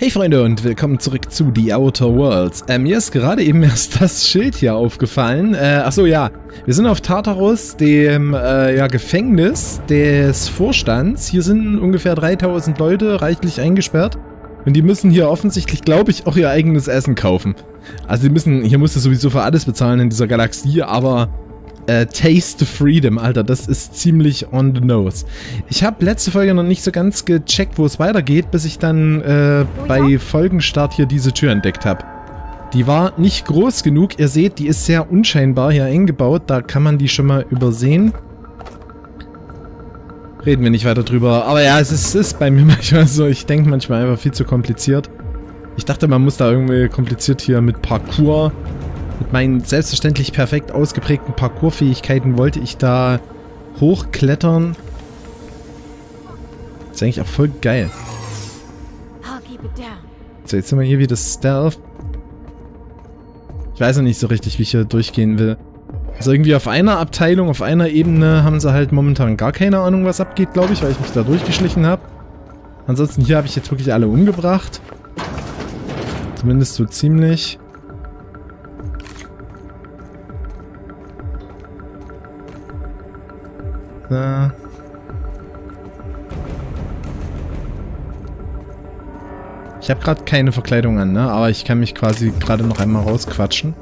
Hey Freunde und willkommen zurück zu The Outer Worlds. Mir ist gerade eben erst das Schild hier aufgefallen. Achso, ja. Wir sind auf Tartarus, dem Gefängnis des Vorstands. Hier sind ungefähr 3000 Leute reichlich eingesperrt. Und die müssen hier offensichtlich, glaube ich, auch ihr eigenes Essen kaufen. Also die müssen, hier musst du sowieso für alles bezahlen in dieser Galaxie, aber... Taste of Freedom, Alter, das ist ziemlich on the nose. Ich habe letzte Folge noch nicht so ganz gecheckt, wo es weitergeht, bis ich dann bei Folgenstart hier diese Tür entdeckt habe. Die war nicht groß genug, ihr seht, die ist sehr unscheinbar hier eingebaut, da kann man die schon mal übersehen. Reden wir nicht weiter drüber, aber ja, es ist bei mir manchmal so, ich denke manchmal einfach viel zu kompliziert. Ich dachte, man muss da irgendwie kompliziert hier mit Parkour... Mit meinen selbstverständlich perfekt ausgeprägten Parkour-Fähigkeiten wollte ich da hochklettern. Das ist eigentlich auch voll geil. So, jetzt sind wir hier wieder Stealth. Ich weiß noch nicht so richtig, wie ich hier durchgehen will. Also irgendwie auf einer Abteilung, auf einer Ebene haben sie halt momentan gar keine Ahnung, was abgeht, glaube ich, weil ich mich da durchgeschlichen habe. Ansonsten hier habe ich jetzt wirklich alle umgebracht. Zumindest so ziemlich... Da. Ich habe gerade keine Verkleidung an, ne? Aber ich kann mich quasi gerade noch einmal rausquatschen.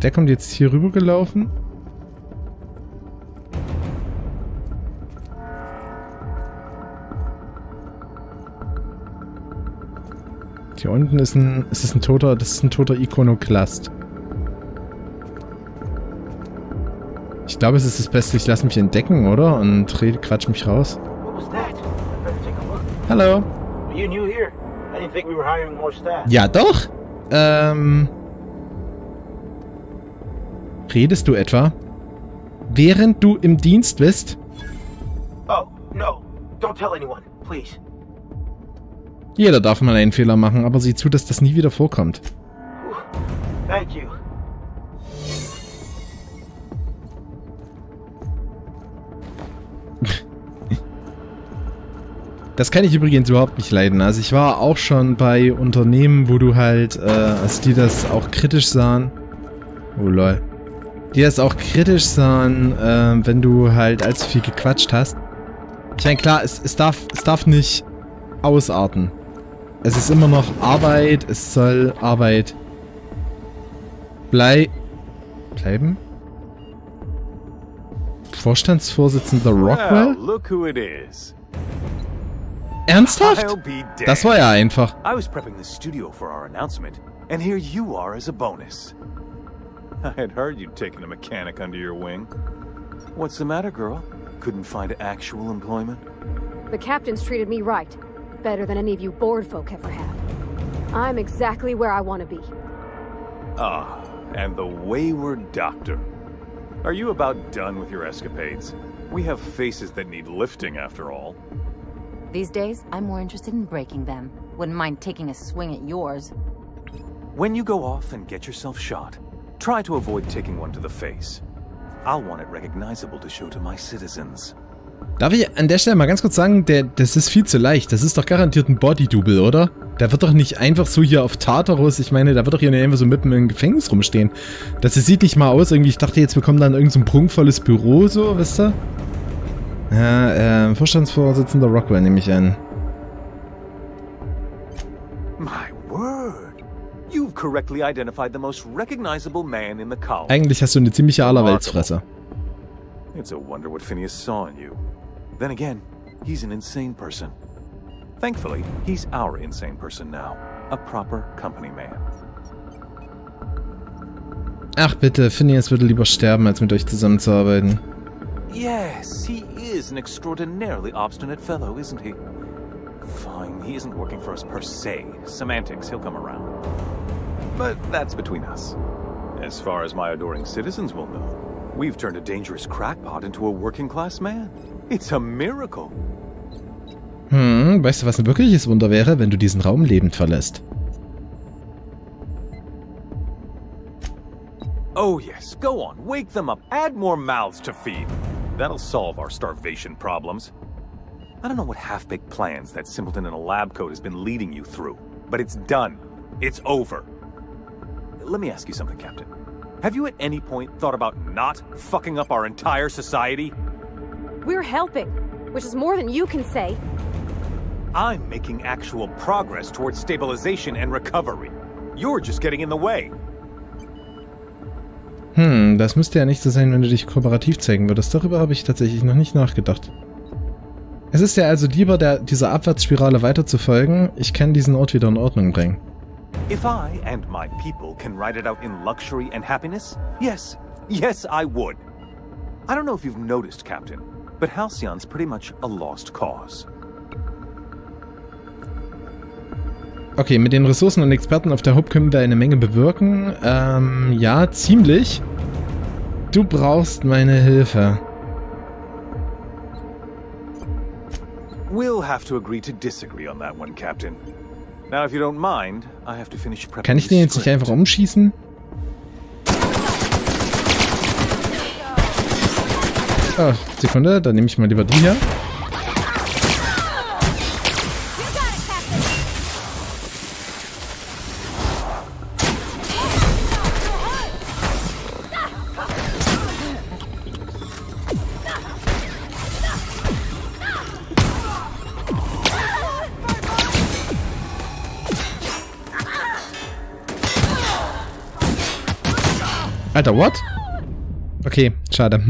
Der kommt jetzt hier rüber gelaufen. Hier unten ist ein toter Ikonoklast. Ich glaube, es ist das Beste, ich lasse mich entdecken, oder? Und quatsch mich raus. Hallo. Ja, doch. Redest du etwa? Während du im Dienst bist? Oh, no. Don't tell anyone, please. Jeder darf mal einen Fehler machen, aber sieh zu, dass das nie wieder vorkommt. Thank you. Das kann ich übrigens überhaupt nicht leiden. Also ich war auch schon bei Unternehmen, wo du halt, als die das auch kritisch sahen. Oh lol. Die das auch kritisch sahen, wenn du halt allzu viel gequatscht hast. Ich meine, klar, es darf nicht ausarten. Es ist immer noch Arbeit, es soll Arbeit bleiben. Vorstandsvorsitzender Rockwell? Ernsthaft? Das war ja einfach. What's the matter, girl? Couldn't find actual employment? The captain's treated me right. Better than any of you bored folk ever have. I'm exactly where I want to be. Ah, and the wayward doctor. Are you about done with your escapades? We have faces that need lifting after all. These days, I'm more interested in breaking them. Wouldn't mind taking a swing at yours. When you go off and get yourself shot, try to avoid taking one to the face. I'll want it recognizable to show to my citizens. Darf ich an der Stelle mal ganz kurz sagen, das ist viel zu leicht. Das ist doch garantiert ein Body-Double, oder? Der wird doch nicht einfach so hier auf Tartarus, ich meine, da wird doch hier nicht einfach so mitten im Gefängnis rumstehen. Das sieht nicht mal aus irgendwie, ich dachte jetzt, wir kommen dann irgend so ein prunkvolles Büro, so, weißt du? Ja, Vorstandsvorsitzender Rockwell nehme ich an. Eigentlich hast du eine ziemliche Allerweltsfresse. It's a wonder what Phineas saw in you. Then again, he's an insane person. Thankfully, he's our insane person now. A proper company man. Ach bitte, Phineas würde lieber sterben, als mit euch zusammenzuarbeiten. Yes, he is an extraordinarily obstinate fellow, isn't he? Fine, he isn't working for us per se. Semantics, he'll come around. But that's between us. As far as my adoring citizens will know, we've turned a dangerous crackpot into a working-class man. It's a miracle. Weißt du, was ein wirkliches Wunder wäre, wenn du diesen Raum lebend verlässt? Oh yes, go on, wake them up, add more mouths to feed. That'll solve our starvation problems. I don't know what half-baked plans that simpleton in a lab coat has been leading you through, but it's done. It's over. Let me ask you something, Captain. Have you at any point thought about not fucking up our entire society? We're helping, which is more than you can say. I'm making actual progress towards stabilization and recovery. You're just getting in the way. Hm, das müsste ja nicht so sein, wenn du dich kooperativ zeigen würdest. Darüber habe ich tatsächlich noch nicht nachgedacht. Es ist ja also lieber, dieser Abwärtsspirale weiter zu folgen. Ich kann diesen Ort wieder in Ordnung bringen. If I and my people can ride it out in luxury and happiness, yes, yes I would. I don't know if you've noticed, Captain, but Halcyon's pretty much a lost cause. Okay, mit den Ressourcen und Experten auf der Hope können wir eine Menge bewirken. Ja, ziemlich. Du brauchst meine Hilfe. We'll have to agree to disagree on that one, Captain. Now, if you don't mind, I have to finish prepping. Kann ich den jetzt nicht einfach umschießen? Oh, Sekunde, dann nehme ich mal lieber die hier. Alter, what? Okay, schade.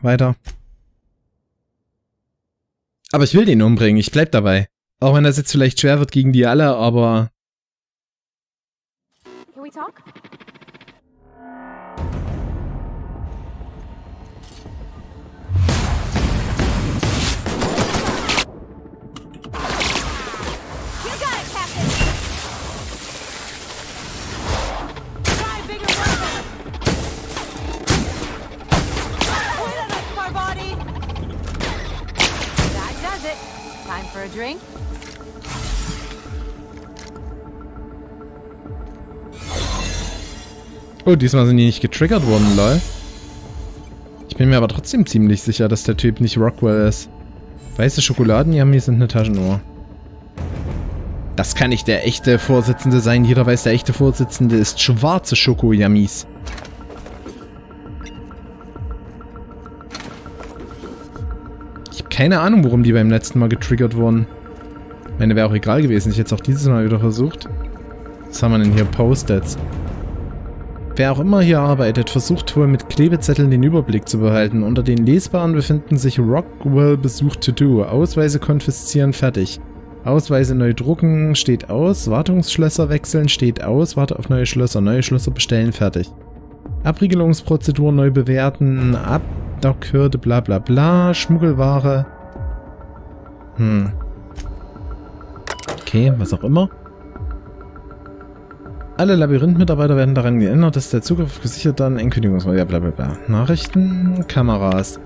Weiter. Aber ich will den umbringen, ich bleib dabei. Auch wenn das jetzt vielleicht schwer wird gegen die alle, aber... Can we talk? Time for a drink. Oh, diesmal sind die nicht getriggert worden, lol. Ich bin mir aber trotzdem ziemlich sicher, dass der Typ nicht Rockwell ist. Weiße Schokoladen, ja, mir sind eine Taschenuhr. Das kann nicht der echte Vorsitzende sein. Jeder weiß, der echte Vorsitzende ist schwarze Schoko-Yummies. Keine Ahnung, warum die beim letzten Mal getriggert wurden. Ich meine, wäre auch egal gewesen. Ich hätte es auch dieses Mal wieder versucht. Was haben wir denn hier? Post-its. Wer auch immer hier arbeitet, versucht wohl mit Klebezetteln den Überblick zu behalten. Unter den Lesbaren befinden sich Rockwell Besuch to do. Ausweise konfiszieren, fertig. Ausweise neu drucken, steht aus. Wartungsschlösser wechseln, steht aus. Warte auf neue Schlösser. Neue Schlösser bestellen, fertig. Abriegelungsprozedur neu bewerten, ab... Dockhürde, bla bla bla, Schmuggelware. Hm. Okay, was auch immer. Alle Labyrinth-Mitarbeiter werden daran geändert, dass der Zugriff gesichert dann Endkündigungsmodell, ja, bla bla bla. Nachrichten, Kameras.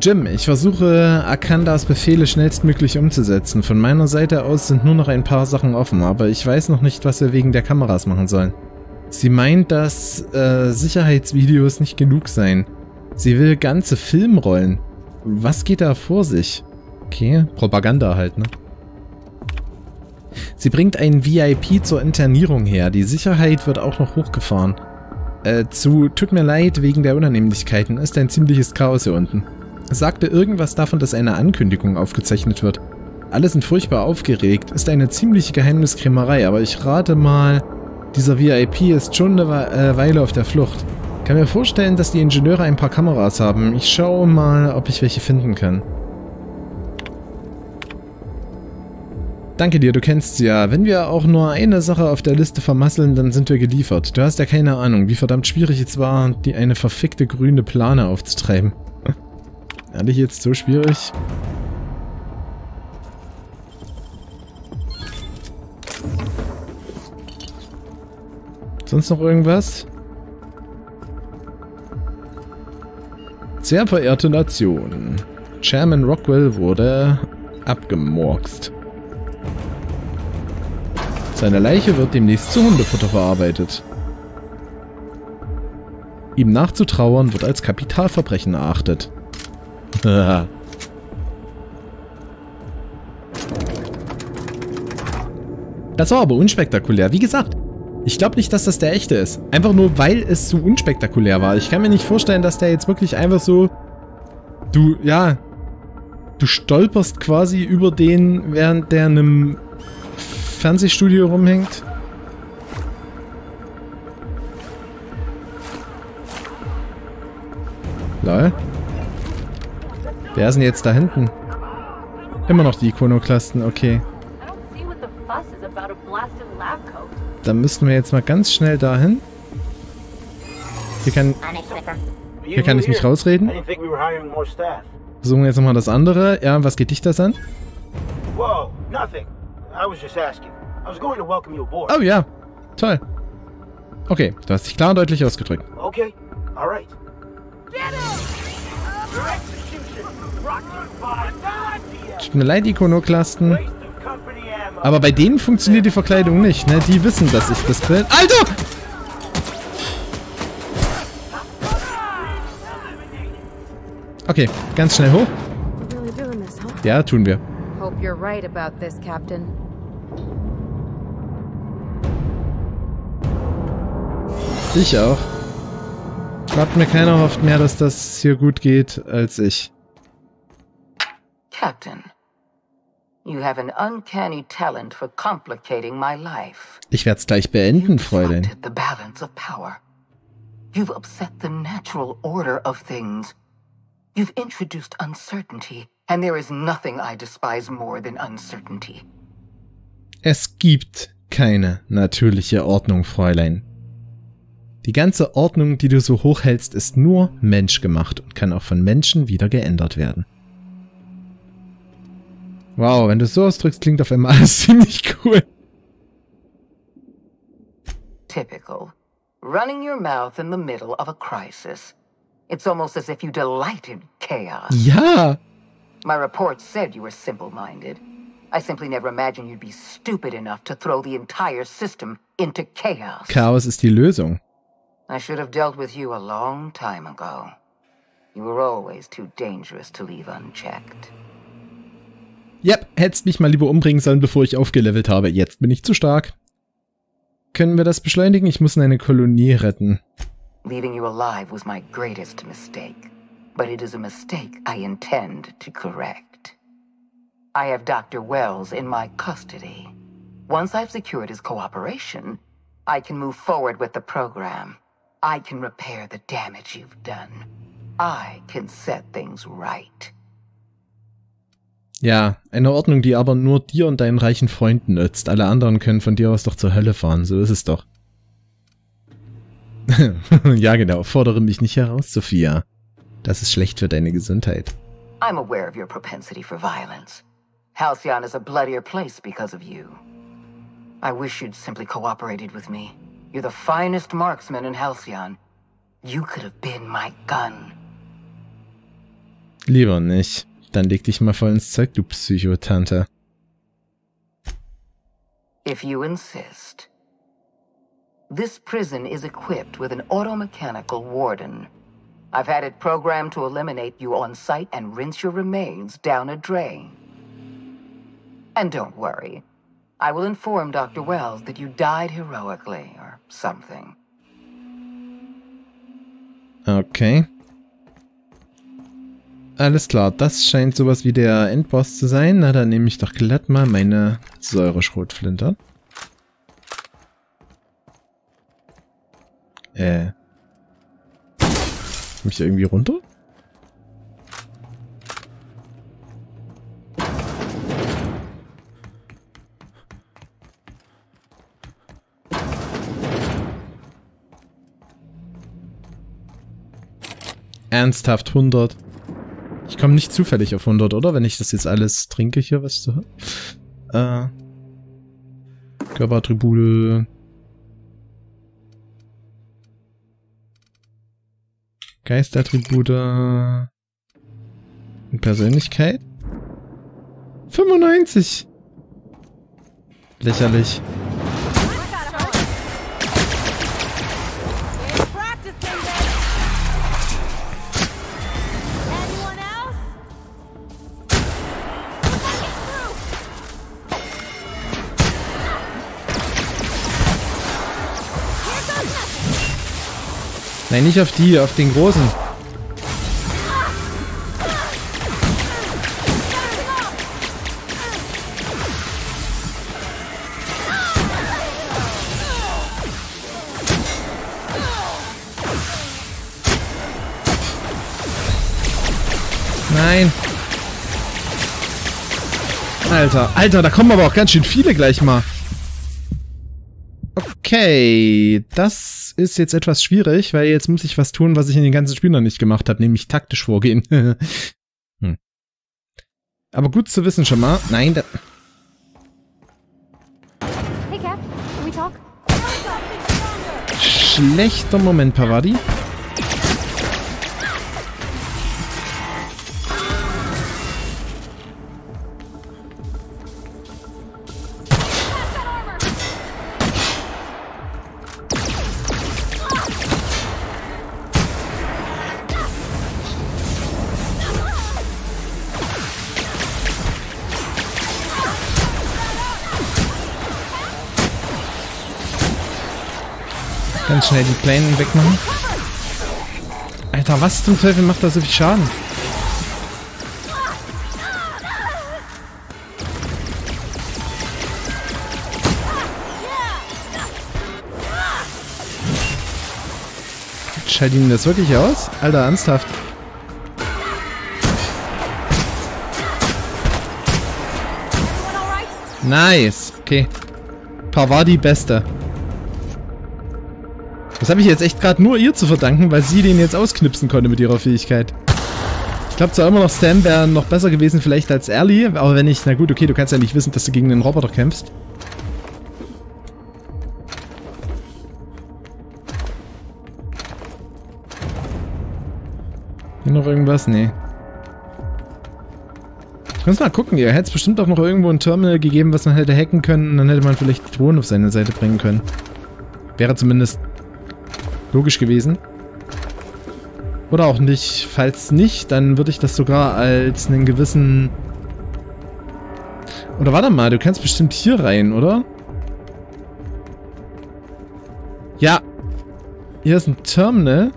Jim, ich versuche, Akandas Befehle schnellstmöglich umzusetzen. Von meiner Seite aus sind nur noch ein paar Sachen offen, aber ich weiß noch nicht, was wir wegen der Kameras machen sollen. Sie meint, dass Sicherheitsvideos nicht genug seien. Sie will ganze Filmrollen. Was geht da vor sich? Okay, Propaganda halt, ne? Sie bringt einen VIP zur Internierung her. Die Sicherheit wird auch noch hochgefahren. Tut mir leid, wegen der Unannehmlichkeiten ist ein ziemliches Chaos hier unten. Sagte irgendwas davon, dass eine Ankündigung aufgezeichnet wird. Alle sind furchtbar aufgeregt. Ist eine ziemliche Geheimniskrämerei, aber ich rate mal, dieser VIP ist schon eine Weile auf der Flucht. Ich kann mir vorstellen, dass die Ingenieure ein paar Kameras haben. Ich schaue mal, ob ich welche finden kann. Danke dir, du kennst sie ja. Wenn wir auch nur eine Sache auf der Liste vermasseln, dann sind wir geliefert. Du hast ja keine Ahnung, wie verdammt schwierig es war, die eine verfickte grüne Plane aufzutreiben. Ehrlich jetzt, so schwierig? Sonst noch irgendwas? Sehr verehrte Nation, Chairman Rockwell wurde abgemurkst. Seine Leiche wird demnächst zu Hundefutter verarbeitet. Ihm nachzutrauern wird als Kapitalverbrechen erachtet. Das war aber unspektakulär. Wie gesagt, ich glaube nicht, dass das der echte ist. Einfach nur, weil es zu unspektakulär war. Ich kann mir nicht vorstellen, dass der jetzt wirklich einfach so... Du stolperst quasi über den, während der in einem Fernsehstudio rumhängt. Lol. Wer ist denn jetzt da hinten? Immer noch die Ikonoklasten, okay. Dann müssten wir jetzt mal ganz schnell dahin. Hier kann ich mich rausreden. Versuchen wir jetzt nochmal das andere. Ja, was geht dich das an? Oh ja, toll. Okay, du hast dich klar und deutlich ausgedrückt. Okay, alright. Tut mir leid, Ikonoklasten. Aber bei denen funktioniert die Verkleidung nicht, ne? Die wissen, dass ich das bin. Alter! Okay, ganz schnell hoch. Ja, tun wir. Ich auch. Glaubt mir, keiner hofft mehr, dass das hier gut geht, als ich. Captain. You have an uncanny talent for complicating my life. Ich werde es gleich beenden, Fräulein. The balance of power. You've upset the natural order of things. You've introduced uncertainty, and there is nothing I despise more than uncertainty. Es gibt keine natürliche Ordnung, Fräulein. Die ganze Ordnung, die du so hochhältst, ist nur menschgemacht und kann auch von Menschen wieder geändert werden. Wow, wenn du so ausdrückst, klingt auf einmal alles ziemlich cool. Typical. Running your mouth in the middle of a crisis. It's almost as if you delight in chaos. Yeah. My report said you were simple-minded. I simply never imagined you'd be stupid enough to throw the entire system into chaos. Chaos ist die Lösung. I should have dealt with you a long time ago. You were always too dangerous to leave unchecked. Yep, hättest mich mal lieber umbringen sollen, bevor ich aufgelevelt habe. Jetzt bin ich zu stark. Können wir das beschleunigen? Ich muss in eine Kolonie retten. Leaving you alive was my greatest mistake. But it is a mistake I intend to correct. I have Dr. Wells in my custody. Once I've secured his cooperation, I can move forward with the program. I can repair the damage you've done. I can set things right. Ja, eine Ordnung, die aber nur dir und deinen reichen Freunden nützt. Alle anderen können von dir aus doch zur Hölle fahren, so ist es doch. Ja genau, fordere mich nicht heraus, Sophia. Das ist schlecht für deine Gesundheit. I'm aware of your propensity for violence. Halcyon is a bloodier place because of you. I wish you'd simply cooperated with me. You're the finest marksman in Halcyon. You could have been my gun. Lieber nicht. Dann leg dich mal voll ins Zeug, du Psychotante. If you insist. This prison is equipped with an automechanical warden. I've had it programmed to eliminate you on sight and rinse your remains down a drain. And don't worry. I will inform Dr. Wells that you died heroically or something. Okay. Alles klar, das scheint sowas wie der Endboss zu sein. Na, dann nehme ich doch glatt mal meine Säureschrotflinte. Komm ich da irgendwie runter? Ernsthaft 100? Ich komme nicht zufällig auf 100, oder? Wenn ich das jetzt alles trinke hier, was zu hören. Körperattribute. Geistattribute. Und Persönlichkeit. 95. Lächerlich. Nein, nicht auf die, auf den großen. Nein. Alter, Alter, da kommen aber auch ganz schön viele gleich mal. Okay, das ist jetzt etwas schwierig, weil jetzt muss ich was tun, was ich in den ganzen Spielen noch nicht gemacht habe, nämlich taktisch vorgehen. Hm. Aber gut zu wissen schon mal. Nein, da... Hey Cap, can we talk? Schlechter Moment, Parvati. Schnell die Pläne wegmachen. Alter, was zum Teufel macht da so viel Schaden? Schaltet ihn das wirklich aus? Alter, ernsthaft. Nice. Okay. Parvati Beste. Das habe ich jetzt echt gerade nur ihr zu verdanken, weil sie den jetzt ausknipsen konnte mit ihrer Fähigkeit. Ich glaube zwar immer noch, Stan wäre noch besser gewesen vielleicht als Ellie, aber wenn ich... Na gut, okay, du kannst ja nicht wissen, dass du gegen einen Roboter kämpfst. Hier noch irgendwas? Nee. Du kannst mal gucken, ihr hättet es bestimmt auch noch irgendwo ein Terminal gegeben, was man hätte hacken können und dann hätte man vielleicht die Drohnen auf seine Seite bringen können. Wäre zumindest... logisch gewesen. Oder auch nicht. Falls nicht, dann würde ich das sogar als einen gewissen... Oder warte mal, du kannst bestimmt hier rein, oder? Ja. Hier ist ein Terminal.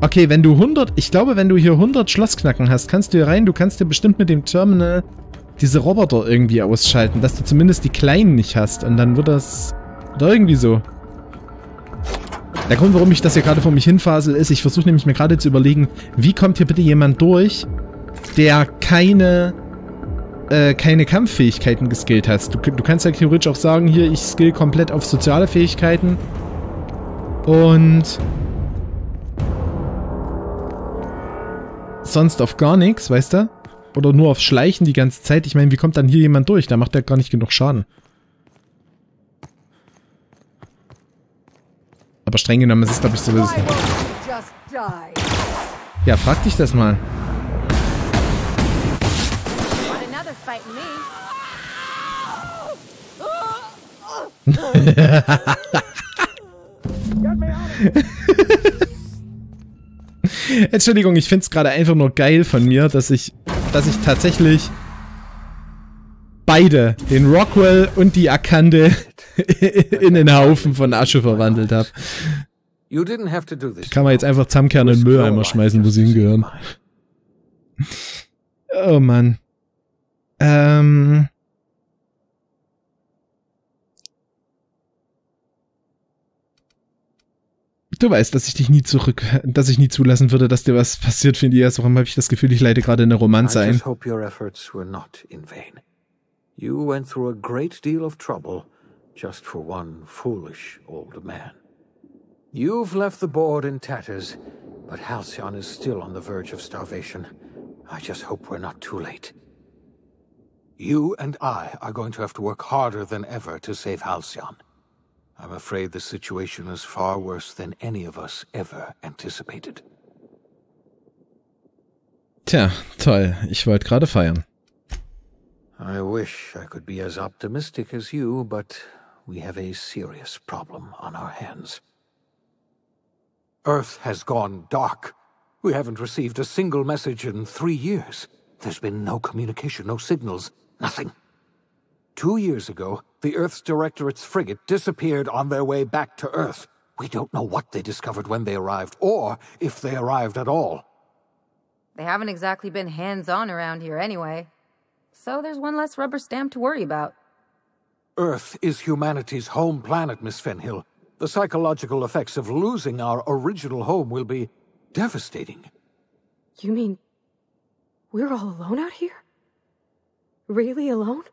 Okay, wenn du 100... Ich glaube, wenn du hier 100 Schlossknacken hast, kannst du hier rein. Du kannst dir bestimmt mit dem Terminal diese Roboter irgendwie ausschalten, dass du zumindest die kleinen nicht hast. Und dann wird das... Oder irgendwie so. Der Grund, warum ich das hier gerade vor mich hinfasel, ist, ich versuche nämlich mir gerade zu überlegen, wie kommt hier bitte jemand durch, der keine Kampffähigkeiten geskillt hat. Du kannst ja theoretisch auch sagen, hier, ich skill komplett auf soziale Fähigkeiten und sonst auf gar nichts, weißt du? Oder nur auf Schleichen die ganze Zeit. Ich meine, wie kommt dann hier jemand durch? Da macht der gar nicht genug Schaden. Aber streng genommen, es ist, glaube ich, sowieso. Ja, frag dich das mal. Entschuldigung, ich finde es gerade einfach nur geil von mir, dass ich tatsächlich beide, den Rockwell und die Akande, in den Haufen von Asche verwandelt habe. Kann man jetzt einfach zusammenkehren und in den Mülleimer schmeißen, wo sie hingehören. Oh Mann. Du weißt, dass ich dich nie zulassen würde, dass dir was passiert, Phineas. Warum habe ich das Gefühl, ich leite gerade eine Romanze ein? Ich hoffe, deine Efforts were not in vain. You went through a great deal of trouble just for one foolish old man. You've left the board in tatters, but Halcyon is still on the verge of starvation. I just hope we're not too late. You and I are going to have to work harder than ever to save Halcyon. I'm afraid the situation is far worse than any of us ever anticipated. Tja, toll. Ich wollte gerade feiern. I wish I could be as optimistic as you, but we have a serious problem on our hands. Earth has gone dark. We haven't received a single message in 3 years. There's been no communication, no signals, nothing. 2 years ago, the Earth's Directorate's frigate disappeared on their way back to Earth. We don't know what they discovered when they arrived, or if they arrived at all. They haven't exactly been hands-on around here anyway. So there's one less rubber stamp to worry about. Earth is humanity's home planet, Miss Fenhill. The psychological effects of losing our original home will be devastating. You mean we're all alone out here? Really alone?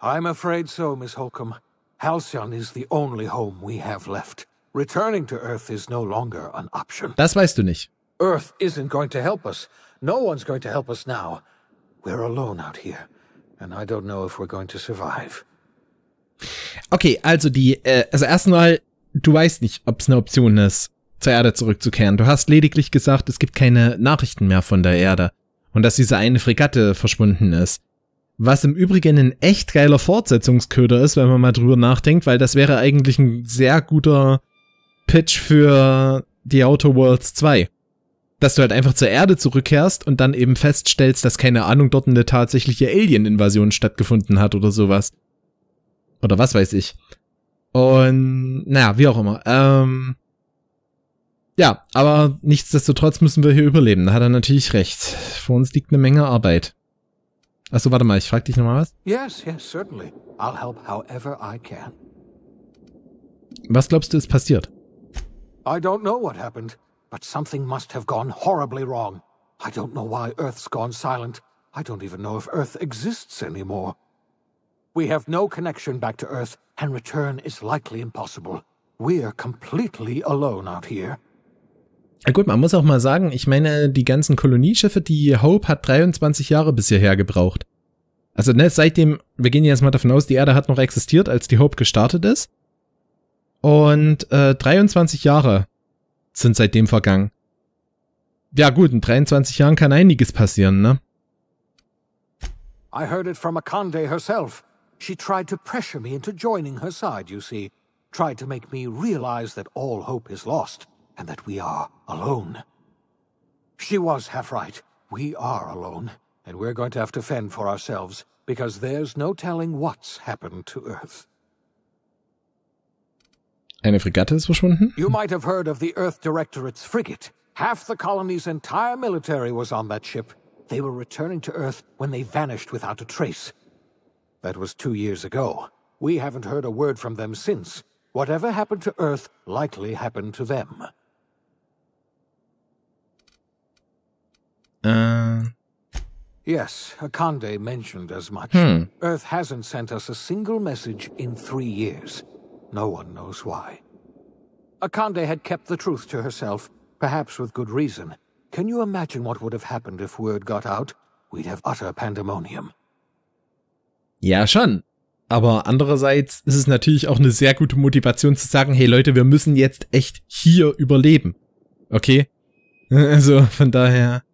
I'm afraid so, Miss Holcomb. Halcyon is the only home we have left. Returning to Earth is no longer an option. Das weißt du nicht. Earth isn't going to help us. No one's going to help us now. We're alone out here. And I don't know if we're going to survive. Okay, also also erstmal, du weißt nicht, ob es eine Option ist, zur Erde zurückzukehren. Du hast lediglich gesagt, es gibt keine Nachrichten mehr von der Erde und dass diese eine Fregatte verschwunden ist. Was im Übrigen ein echt geiler Fortsetzungsköder ist, wenn man mal drüber nachdenkt, weil das wäre eigentlich ein sehr guter Pitch für The Outer Worlds 2. Dass du halt einfach zur Erde zurückkehrst und dann eben feststellst, dass, keine Ahnung, dort eine tatsächliche Alien-Invasion stattgefunden hat oder sowas. Oder was weiß ich. Und, naja, wie auch immer. Ja, aber nichtsdestotrotz müssen wir hier überleben. Da hat er natürlich recht. Vor uns liegt eine Menge Arbeit. Achso, warte mal, ich frag dich nochmal was. Yes, certainly. I'll help however I can. Was glaubst du, ist passiert? I don't know what happened. But something must have gone horribly wrong. I don't know why Earth's gone silent. I don't even know if Earth exists anymore. We have no connection back to Earth, and return is likely impossible. We're completely alone out here. Ja gut, man muss auch mal sagen, ich meine, die ganzen Kolonieschiffe, die Hope hat 23 Jahre bis hierher gebraucht. Also ne, seitdem, wir gehen jetzt mal davon aus, die Erde hat noch existiert, als die Hope gestartet ist. Und 23 Jahre sind seitdem vergangen. Ja gut, in 23 Jahren kann einiges passieren, ne? I heard it from Akande herself. She tried to pressure me into joining her side, you see. Tried to make me realize that all hope is lost and that we are alone. She was half right. We are alone and we're going to have to fend for ourselves because there's no telling what's happened to Earth. Eine Fregatte ist verschwunden? You might have heard of the Earth Directorate's frigate. Half the colony's entire military was on that ship. They were returning to Earth when they vanished without a trace. That was 2 years ago. We haven't heard a word from them since. Whatever happened to Earth likely happened to them. Yes, Akande mentioned as much. Earth hasn't sent us a single message in 3 years. No one knows why. Akande had kept the truth to herself, perhaps with good reason. Can you imagine what would have happened if word got out? We'd have utter pandemonium. Ja, schon. Aber andererseits ist es natürlich auch eine sehr gute Motivation zu sagen, hey Leute, wir müssen jetzt echt hier überleben. Okay? Also, von daher...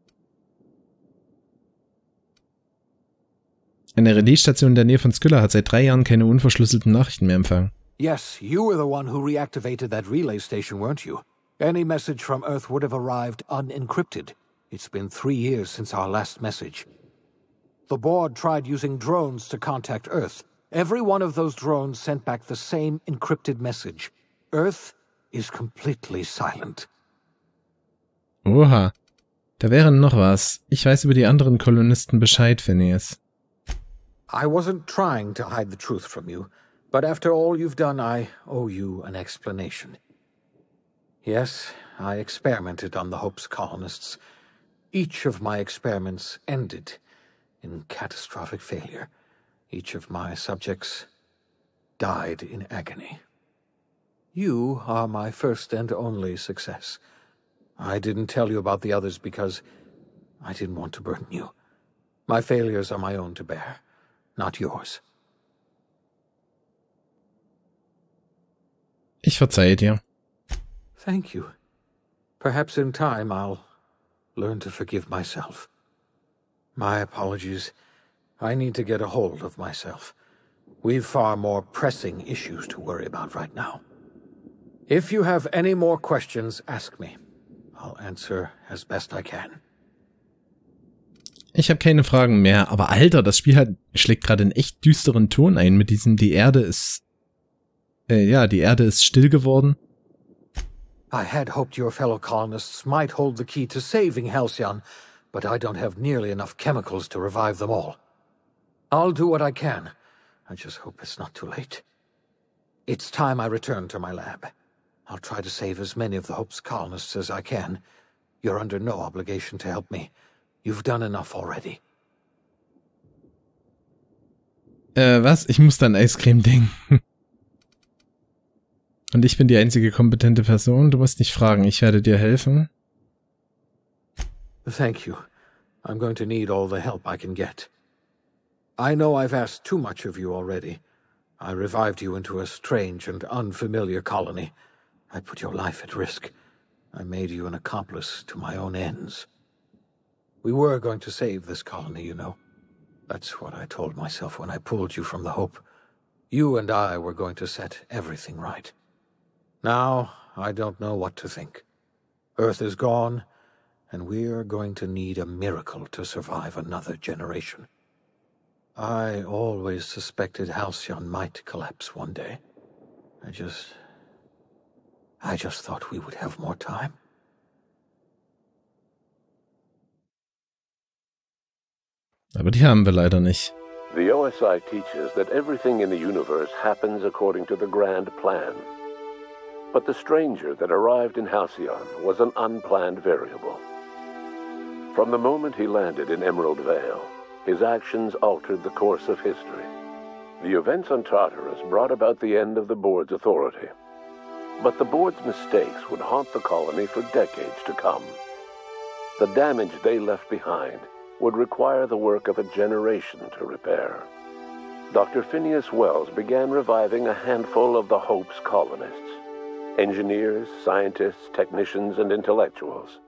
Eine Relaisstation in der Nähe von Skylla hat seit 3 Jahren keine unverschlüsselten Nachrichten mehr empfangen. Yes, you were the one who reactivated that relay station, weren't you? Any message from Earth would have arrived unencrypted. It's been 3 years since our last message. The board tried using drones to contact Earth. Every one of those drones sent back the same encrypted message. Earth is completely silent. Oha. Da wäre noch was. Ich weiß über die anderen Kolonisten Bescheid, Phineas. I wasn't trying to hide the truth from you. But after all you've done, I owe you an explanation. Yes, I experimented on the Hope's colonists. Each of my experiments ended in catastrophic failure. Each of my subjects died in agony. You are my first and only success. I didn't tell you about the others because I didn't want to burden you. My failures are my own to bear, not yours. Ich verzeihe dir. Thank you. Perhaps in time I'll learn to forgive myself. My apologies. I need to get a hold of myself. We've far more pressing issues to worry about right now. If you have any more questions, ask me. I'll answer as best I can. Ich habe keine Fragen mehr, aber Alter, das Spiel schlägt gerade einen echt düsteren Ton ein mit diesem, die Erde ist still geworden. I had hoped your fellow colonists might hold the key to saving Halcyon, but I don't have nearly enough chemicals to revive them all. I'll do what I can. I just hope it's not too late. It's time I return to my lab. I'll try to save as many of the Hope's colonists as I can. You're under no obligation to help me. You've done enough already. Was? Ich muss dann Eiscreme denken. Und ich bin die einzige kompetente Person. Du musst nicht fragen. Ich werde dir helfen. Thank you. I'm going to need all the help I can get. I know I've asked too much of you already. I revived you into a strange and unfamiliar colony. I put your life at risk. I made you an accomplice to my own ends. We were going to save this colony, you know. That's what I told myself when I pulled you from the Hope. You and I were going to set everything right. Now, I don't know what to think. Earth is gone, and we're going to need a miracle to survive another generation. I always suspected Halcyon might collapse one day. I just thought we would have more time. Aber die haben wir leider nicht. The OSI teaches that everything in the universe happens according to the grand plan. But the stranger that arrived in Halcyon was an unplanned variable. From the moment he landed in Emerald Vale, his actions altered the course of history. The events on Tartarus brought about the end of the board's authority. But the board's mistakes would haunt the colony for decades to come. The damage they left behind would require the work of a generation to repair. Dr. Phineas Wells began reviving a handful of the Hope's colonists, engineers, scientists, technicians, and intellectuals.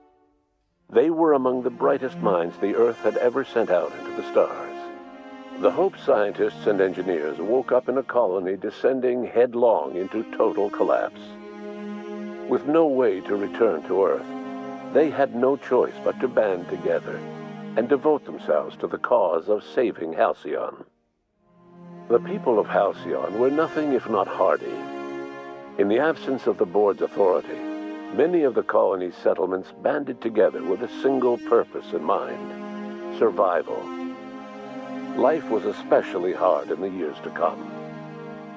They were among the brightest minds the Earth had ever sent out into the stars. The Hope scientists and engineers woke up in a colony descending headlong into total collapse. With no way to return to Earth, they had no choice but to band together and devote themselves to the cause of saving Halcyon. The people of Halcyon were nothing if not hardy. In the absence of the board's authority, many of the colony's settlements banded together with a single purpose in mind: survival. Life was especially hard in the years to come.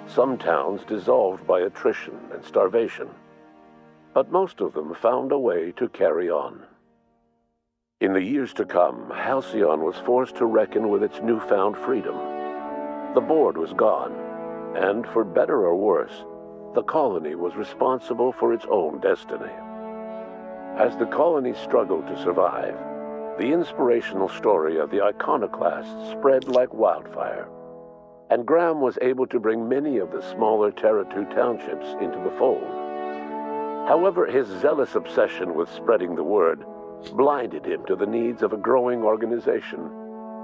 Some towns dissolved by attrition and starvation, but most of them found a way to carry on. In the years to come, Halcyon was forced to reckon with its newfound freedom. The board was gone, and for better or worse, the colony was responsible for its own destiny. As the colony struggled to survive, the inspirational story of the Ikonoklast spread like wildfire, and Graham was able to bring many of the smaller Terra-2 townships into the fold. However, his zealous obsession with spreading the word blinded him to the needs of a growing organization,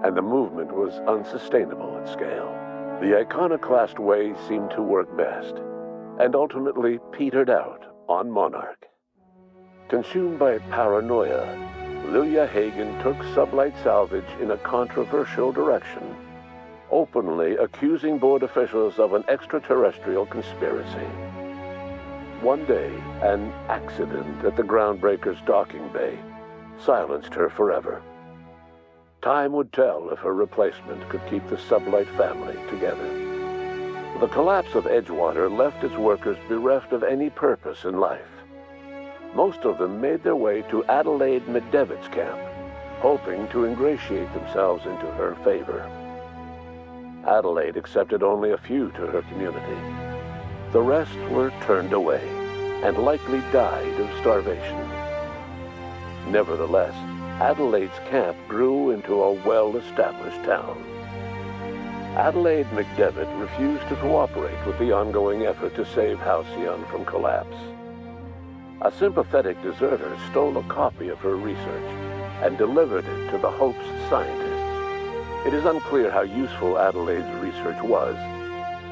and the movement was unsustainable at scale. The Ikonoklast way seemed to work best, and ultimately petered out on Monarch. Consumed by paranoia, Lilia Hagen took Sublight salvage in a controversial direction, openly accusing board officials of an extraterrestrial conspiracy. One day, an accident at the Groundbreaker's docking bay silenced her forever. Time would tell if her replacement could keep the Sublight family together. The collapse of Edgewater left its workers bereft of any purpose in life. Most of them made their way to Adelaide McDevitt's camp, hoping to ingratiate themselves into her favor. Adelaide accepted only a few to her community. The rest were turned away and likely died of starvation. Nevertheless, Adelaide's camp grew into a well-established town. Adelaide McDevitt refused to cooperate with the ongoing effort to save Halcyon from collapse. A sympathetic deserter stole a copy of her research and delivered it to the Hope's scientists. It is unclear how useful Adelaide's research was.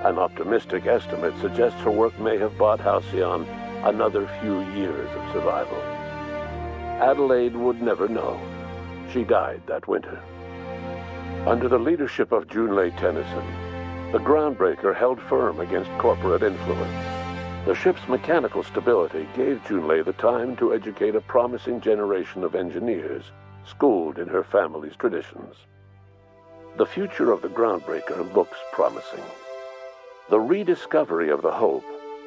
An optimistic estimate suggests her work may have bought Halcyon another few years of survival. Adelaide would never know. She died that winter. Under the leadership of Junlei Tennyson, the Groundbreaker held firm against corporate influence. The ship's mechanical stability gave Junlei the time to educate a promising generation of engineers, schooled in her family's traditions. The future of the Groundbreaker looks promising. The rediscovery of the Hope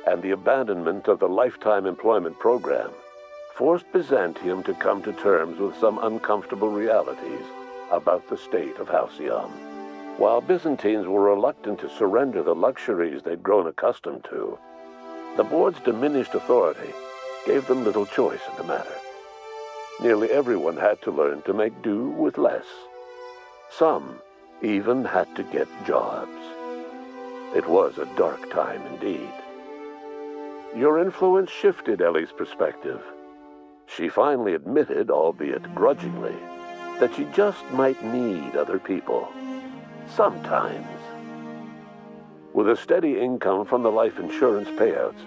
and the abandonment of the lifetime employment program forced Byzantium to come to terms with some uncomfortable realities about the state of Halcyon. While Byzantines were reluctant to surrender the luxuries they'd grown accustomed to, the board's diminished authority gave them little choice in the matter. Nearly everyone had to learn to make do with less. Some even had to get jobs. It was a dark time indeed. Your influence shifted Ellie's perspective. She finally admitted, albeit grudgingly, that she just might need other people. Sometimes. With a steady income from the life insurance payouts,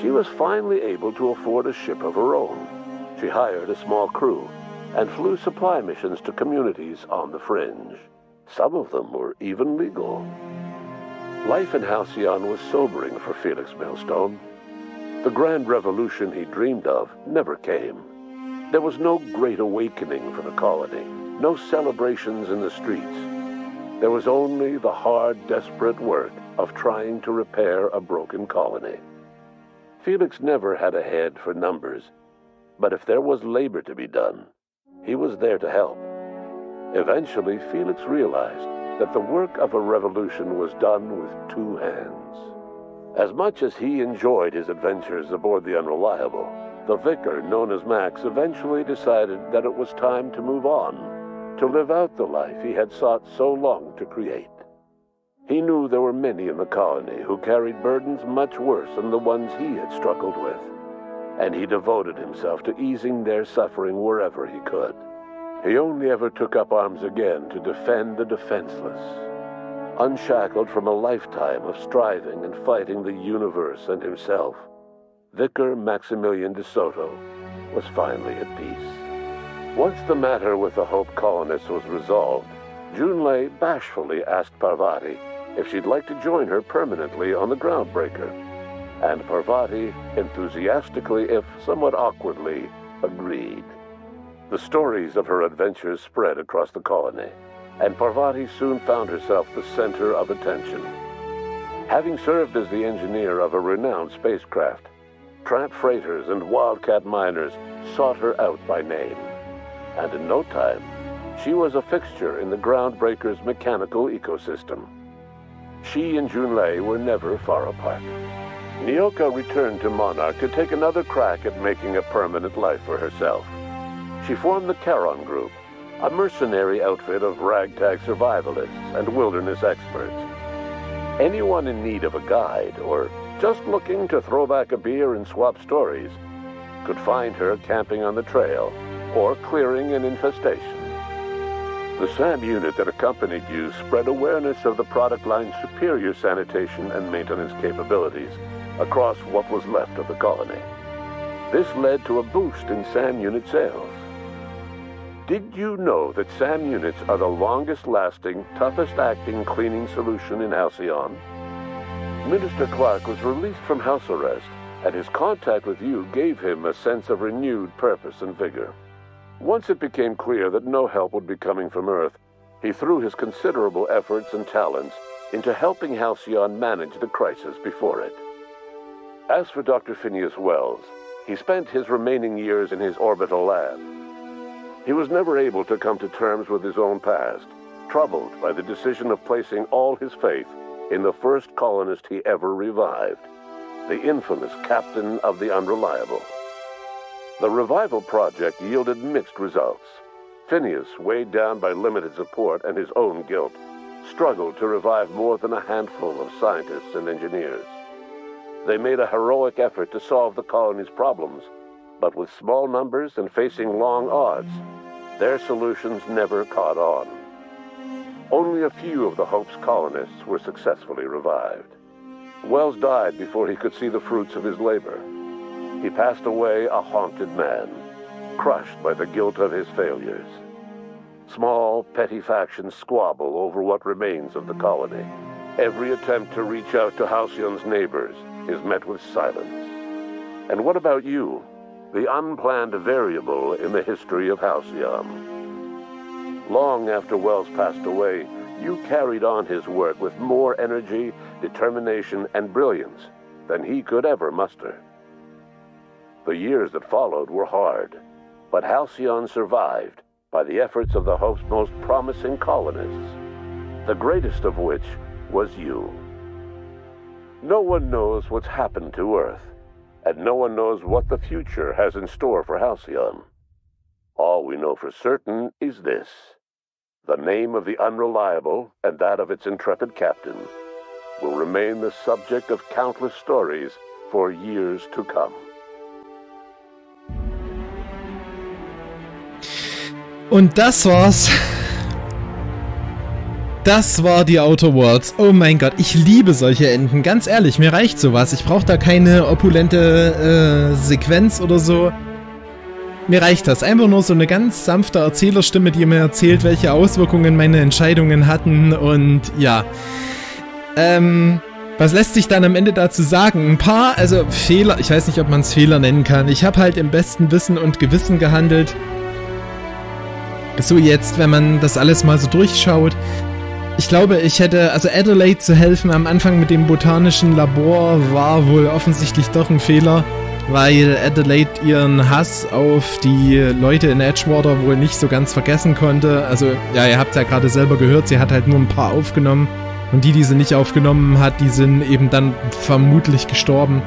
she was finally able to afford a ship of her own. She hired a small crew and flew supply missions to communities on the fringe. Some of them were even legal. Life in Halcyon was sobering for Felix Millstone. The grand revolution he dreamed of never came. There was no great awakening for the colony, no celebrations in the streets. There was only the hard, desperate work of trying to repair a broken colony. Felix never had a head for numbers, but if there was labor to be done, he was there to help. Eventually, Felix realized that the work of a revolution was done with two hands. As much as he enjoyed his adventures aboard the Unreliable, the vicar, known as Max, eventually decided that it was time to move on, to live out the life he had sought so long to create. He knew there were many in the colony who carried burdens much worse than the ones he had struggled with, and he devoted himself to easing their suffering wherever he could. He only ever took up arms again to defend the defenseless, unshackled from a lifetime of striving and fighting the universe and himself. Vicar Maximilian de Soto was finally at peace. Once the matter with the Hope colonists was resolved, Junlei bashfully asked Parvati if she'd like to join her permanently on the Groundbreaker, and Parvati enthusiastically, if somewhat awkwardly, agreed. The stories of her adventures spread across the colony, and Parvati soon found herself the center of attention. Having served as the engineer of a renowned spacecraft, tramp freighters and wildcat miners sought her out by name. And in no time, she was a fixture in the Groundbreaker's mechanical ecosystem. She and Junlei were never far apart. Nyoka returned to Monarch to take another crack at making a permanent life for herself. She formed the Charon Group, a mercenary outfit of ragtag survivalists and wilderness experts. Anyone in need of a guide or just looking to throw back a beer and swap stories could find her camping on the trail or clearing an infestation. The SAM unit that accompanied you spread awareness of the product line's superior sanitation and maintenance capabilities across what was left of the colony. This led to a boost in SAM unit sales. Did you know that SAM units are the longest-lasting, toughest-acting cleaning solution in Halcyon? Minister Clark was released from house arrest, and his contact with you gave him a sense of renewed purpose and vigor. Once it became clear that no help would be coming from Earth, he threw his considerable efforts and talents into helping Halcyon manage the crisis before it. As for Dr. Phineas Wells, he spent his remaining years in his orbital lab. He was never able to come to terms with his own past, troubled by the decision of placing all his faith in the first colonist he ever revived, the infamous Captain of the Unreliable. The revival project yielded mixed results. Phineas, weighed down by limited support and his own guilt, struggled to revive more than a handful of scientists and engineers. They made a heroic effort to solve the colony's problems, but with small numbers and facing long odds, their solutions never caught on. Only a few of the Hope's colonists were successfully revived. Wells died before he could see the fruits of his labor. He passed away a haunted man, crushed by the guilt of his failures. Small, petty factions squabble over what remains of the colony. Every attempt to reach out to Halcyon's neighbors is met with silence. And what about you, the unplanned variable in the history of Halcyon? Long after Wells passed away, you carried on his work with more energy, determination, and brilliance than he could ever muster. The years that followed were hard, but Halcyon survived by the efforts of the Hope's most promising colonists, the greatest of which was you. No one knows what's happened to Earth, and no one knows what the future has in store for Halcyon. All we know for certain is this: the name of the Unreliable and that of its intrepid captain will remain the subject of countless stories for years to come. Und das war's. Das war The Outer Worlds. Oh mein Gott, ich liebe solche Enden. Ganz ehrlich, mir reicht sowas. Ich brauche da keine opulente Sequenz oder so. Mir reicht das. Einfach nur so eine ganz sanfte Erzählerstimme, die mir erzählt, welche Auswirkungen meine Entscheidungen hatten. Und ja. Was lässt sich dann am Ende dazu sagen? Ein paar, also Fehler. Ich weiß nicht, ob man es Fehler nennen kann. Ich habe halt im besten Wissen und Gewissen gehandelt. So jetzt, wenn man das alles mal so durchschaut. Ich glaube, ich hätte, also Adelaide zu helfen am Anfang mit dem botanischen Labor war wohl offensichtlich doch ein Fehler, weil Adelaide ihren Hass auf die Leute in Edgewater wohl nicht so ganz vergessen konnte. Also, ja, ihr habt es ja gerade selber gehört, sie hat halt nur ein paar aufgenommen und die sie nicht aufgenommen hat, die sind eben dann vermutlich gestorben.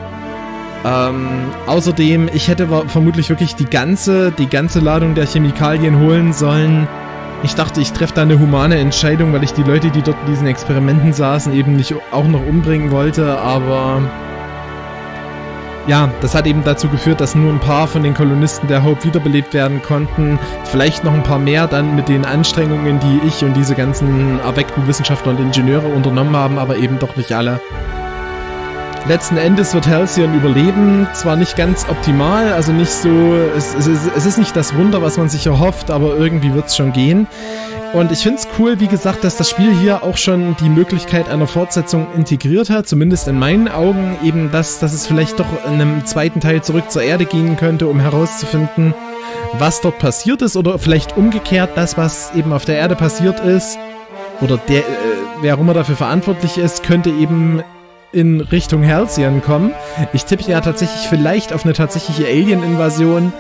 Außerdem, ich hätte vermutlich wirklich die ganze Ladung der Chemikalien holen sollen. Ich dachte, ich treffe da eine humane Entscheidung, weil ich die Leute, die dort in diesen Experimenten saßen, eben nicht auch noch umbringen wollte, aber ja, das hat eben dazu geführt, dass nur ein paar von den Kolonisten der Hope wiederbelebt werden konnten. Vielleicht noch ein paar mehr dann mit den Anstrengungen, die ich und diese ganzen erweckten Wissenschaftler und Ingenieure unternommen haben, aber eben doch nicht alle. Letzten Endes wird Halcyon überleben, zwar nicht ganz optimal, also nicht so, es ist nicht das Wunder, was man sich erhofft, aber irgendwie wird es schon gehen. Und ich finde es cool, wie gesagt, dass das Spiel hier auch schon die Möglichkeit einer Fortsetzung integriert hat, zumindest in meinen Augen, eben dass es vielleicht doch in einem zweiten Teil zurück zur Erde gehen könnte, um herauszufinden, was dort passiert ist, oder vielleicht umgekehrt das, was eben auf der Erde passiert ist, oder wer auch immer dafür verantwortlich ist, könnte eben in Richtung Halcyon kommen. Ich tippe ja tatsächlich vielleicht auf eine tatsächliche Alien-Invasion.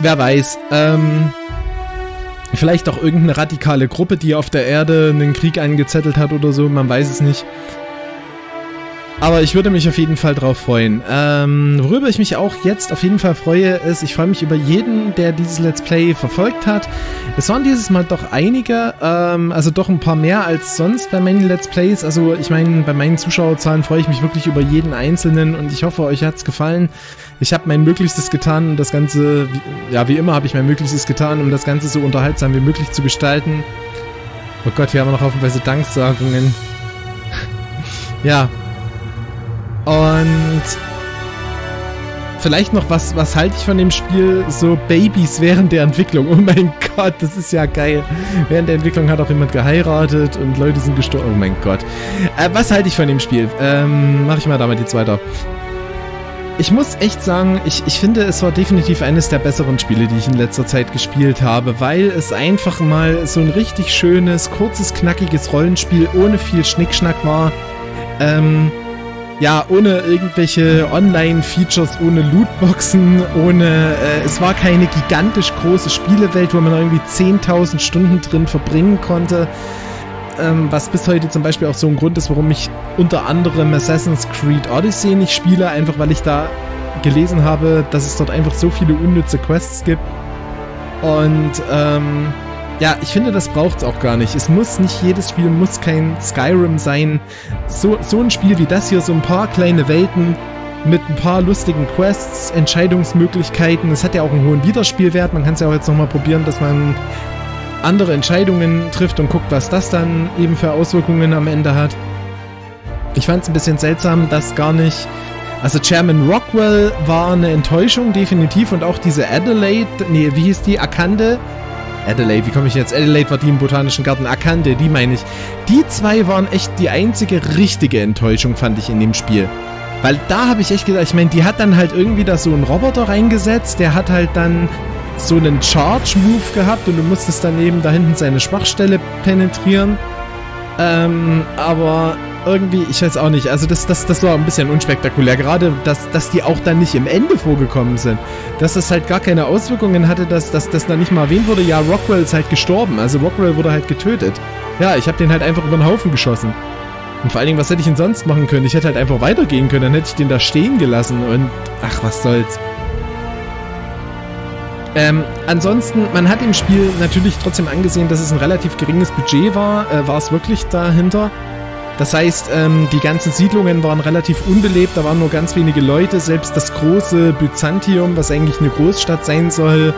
Wer weiß. Vielleicht auch irgendeine radikale Gruppe, die auf der Erde einen Krieg angezettelt hat oder so. Man weiß es nicht. Aber ich würde mich auf jeden Fall drauf freuen. Worüber ich mich auch jetzt auf jeden Fall freue, ist, ich freue mich über jeden, der dieses Let's Play verfolgt hat. Es waren dieses Mal doch einige, also doch ein paar mehr als sonst bei meinen Let's Plays. Also ich meine, bei meinen Zuschauerzahlen freue ich mich wirklich über jeden Einzelnen und ich hoffe, euch hat's gefallen. Ich habe mein Möglichstes getan, um das Ganze, ja wie immer habe ich mein Möglichstes getan, um das Ganze so unterhaltsam wie möglich zu gestalten. Oh Gott, hier haben wir noch haufenweise Danksagungen. Ja. Und vielleicht noch, was halte ich von dem Spiel? So Babys während der Entwicklung. Oh mein Gott, das ist ja geil. Während der Entwicklung hat auch jemand geheiratet und Leute sind gestorben. Oh mein Gott. Was halte ich von dem Spiel? Mache ich mal damit jetzt weiter. Ich muss echt sagen, ich finde, es war definitiv eines der besseren Spiele, die ich in letzter Zeit gespielt habe, weil es einfach mal so ein richtig schönes, kurzes, knackiges Rollenspiel ohne viel Schnickschnack war. Ja, ohne irgendwelche Online-Features, ohne Lootboxen, ohne... es war keine gigantisch große Spielewelt, wo man irgendwie 10.000 Stunden drin verbringen konnte. Was bis heute zum Beispiel auch so ein Grund ist, warum ich unter anderem Assassin's Creed Odyssey nicht spiele. Einfach weil ich da gelesen habe, dass es dort einfach so viele unnütze Quests gibt. Und ja, ich finde, das braucht's auch gar nicht. Es muss nicht jedes Spiel, muss kein Skyrim sein. So ein Spiel wie das hier, so ein paar kleine Welten mit ein paar lustigen Quests, Entscheidungsmöglichkeiten. Es hat ja auch einen hohen Wiederspielwert. Man kann es ja auch jetzt nochmal probieren, dass man andere Entscheidungen trifft und guckt, was das dann eben für Auswirkungen am Ende hat. Ich fand's ein bisschen seltsam, dass gar nicht... Also Chairman Rockwell war eine Enttäuschung, definitiv. Und auch diese Adelaide... Nee, wie hieß die? Akande... Adelaide, wie komme ich jetzt? Adelaide war die im Botanischen Garten. Akande, die meine ich. Die zwei waren echt die einzige richtige Enttäuschung, fand ich, in dem Spiel. Weil da habe ich echt gedacht, ich meine, die hat dann halt irgendwie da so einen Roboter reingesetzt, der hat halt dann so einen Charge-Move gehabt und du musstest dann eben da hinten seine Schwachstelle penetrieren. Aber irgendwie, ich weiß auch nicht, also das war ein bisschen unspektakulär, gerade dass die auch dann nicht im Ende vorgekommen sind, dass das halt gar keine Auswirkungen hatte, dass das dann nicht mal erwähnt wurde, ja, Rockwell ist halt gestorben, also Rockwell wurde halt getötet. Ja, ich habe den halt einfach über den Haufen geschossen. Und vor allen Dingen, was hätte ich denn sonst machen können? Ich hätte halt einfach weitergehen können, dann hätte ich den da stehen gelassen und ach, was soll's. Ansonsten, man hat im Spiel natürlich trotzdem angesehen, dass es ein relativ geringes Budget war, war es wirklich dahinter. Das heißt, die ganzen Siedlungen waren relativ unbelebt, da waren nur ganz wenige Leute, selbst das große Byzantium, was eigentlich eine Großstadt sein soll.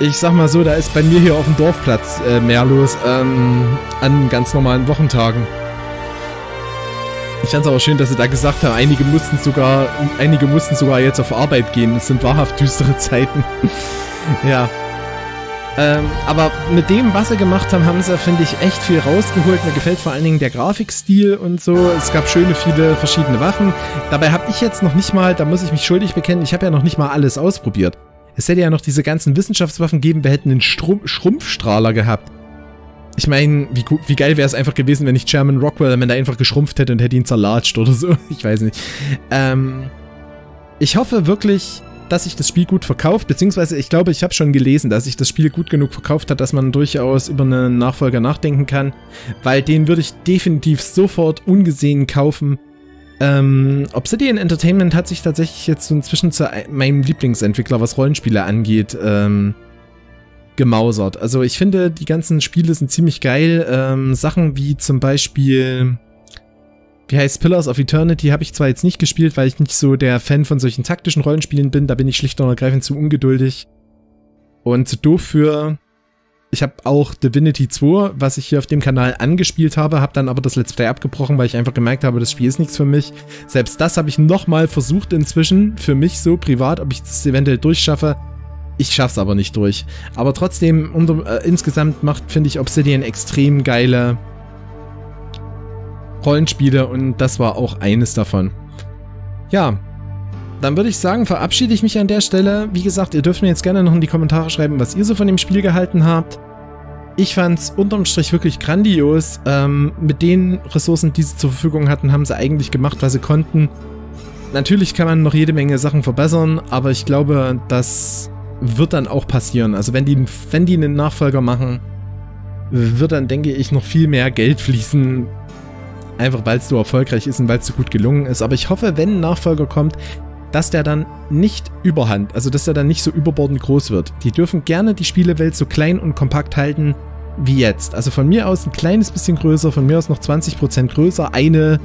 Ich sag mal so, da ist bei mir hier auf dem Dorfplatz mehr los, an ganz normalen Wochentagen. Ich fand es aber schön, dass sie da gesagt haben, einige mussten sogar jetzt auf Arbeit gehen. Es sind wahrhaft düstere Zeiten. Ja. Aber mit dem, was sie gemacht haben, haben sie, finde ich, echt viel rausgeholt. Mir gefällt vor allen Dingen der Grafikstil und so. Es gab schöne, viele verschiedene Waffen. Dabei habe ich jetzt noch nicht mal, da muss ich mich schuldig bekennen, ich habe ja noch nicht mal alles ausprobiert. Es hätte ja noch diese ganzen Wissenschaftswaffen geben, wir hätten einen Schrumpfstrahler gehabt. Ich meine, wie geil wäre es einfach gewesen, wenn nicht Chairman Rockwell, wenn er einfach geschrumpft hätte und hätte ihn zerlatscht oder so. Ich weiß nicht. Ich hoffe wirklich, dass sich das Spiel gut verkauft, beziehungsweise ich glaube, ich habe schon gelesen, dass sich das Spiel gut genug verkauft hat, dass man durchaus über einen Nachfolger nachdenken kann, weil den würde ich definitiv sofort ungesehen kaufen. Obsidian Entertainment hat sich tatsächlich jetzt inzwischen zu meinem Lieblingsentwickler, was Rollenspiele angeht, gemausert. Also ich finde, die ganzen Spiele sind ziemlich geil. Sachen wie zum Beispiel, wie heißt Pillars of Eternity, habe ich zwar jetzt nicht gespielt, weil ich nicht so der Fan von solchen taktischen Rollenspielen bin. Da bin ich schlicht und ergreifend zu ungeduldig und zu doof für. Ich habe auch Divinity 2, was ich hier auf dem Kanal angespielt habe, habe dann aber das Let's Play abgebrochen, weil ich einfach gemerkt habe, das Spiel ist nichts für mich. Selbst das habe ich nochmal versucht inzwischen, für mich so privat, ob ich das eventuell durchschaffe. Ich schaff's aber nicht durch. Aber trotzdem, insgesamt finde ich Obsidian extrem geile Rollenspiele und das war auch eines davon. Ja, dann würde ich sagen, verabschiede ich mich an der Stelle. Wie gesagt, ihr dürft mir jetzt gerne noch in die Kommentare schreiben, was ihr so von dem Spiel gehalten habt. Ich fand's unterm Strich wirklich grandios. Mit den Ressourcen, die sie zur Verfügung hatten, haben sie eigentlich gemacht, was sie konnten. Natürlich kann man noch jede Menge Sachen verbessern, aber ich glaube, dass wird dann auch passieren. Also wenn die einen Nachfolger machen, wird dann, denke ich, noch viel mehr Geld fließen. Einfach, weil es so erfolgreich ist und weil es so gut gelungen ist. Aber ich hoffe, wenn ein Nachfolger kommt, dass der dann nicht überhand, also dass der dann nicht so überbordend groß wird. Die dürfen gerne die Spielewelt so klein und kompakt halten wie jetzt. Also von mir aus ein kleines bisschen größer, von mir aus noch 20% größer, eine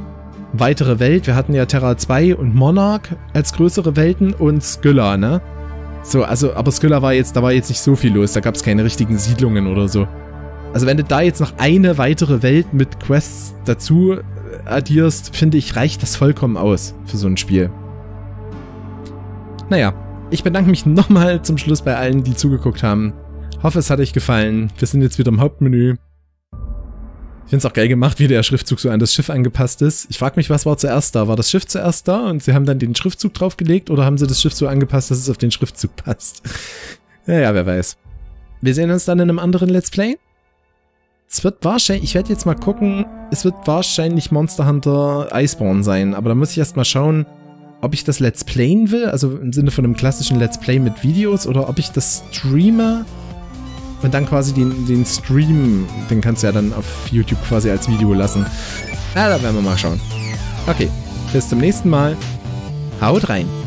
weitere Welt. Wir hatten ja Terra 2 und Monarch als größere Welten und Skyla, ne? So, also, aber Skylla war jetzt, da war jetzt nicht so viel los, da gab es keine richtigen Siedlungen oder so. Also wenn du da jetzt noch eine weitere Welt mit Quests dazu addierst, finde ich, reicht das vollkommen aus für so ein Spiel. Naja, ich bedanke mich nochmal zum Schluss bei allen, die zugeguckt haben. Hoffe, es hat euch gefallen. Wir sind jetzt wieder im Hauptmenü. Ich finde es auch geil gemacht, wie der Schriftzug so an das Schiff angepasst ist. Ich frage mich, was war zuerst da? War das Schiff zuerst da und sie haben dann den Schriftzug draufgelegt oder haben sie das Schiff so angepasst, dass es auf den Schriftzug passt? Naja, wer weiß. Wir sehen uns dann in einem anderen Let's Play. Es wird wahrscheinlich, ich werde jetzt mal gucken, es wird wahrscheinlich Monster Hunter Iceborne sein, aber da muss ich erst mal schauen, ob ich das Let's Playen will, also im Sinne von einem klassischen Let's Play mit Videos oder ob ich das streame. Und dann quasi den Stream, den kannst du ja dann auf YouTube quasi als Video lassen. Na, da werden wir mal schauen. Okay, bis zum nächsten Mal. Haut rein.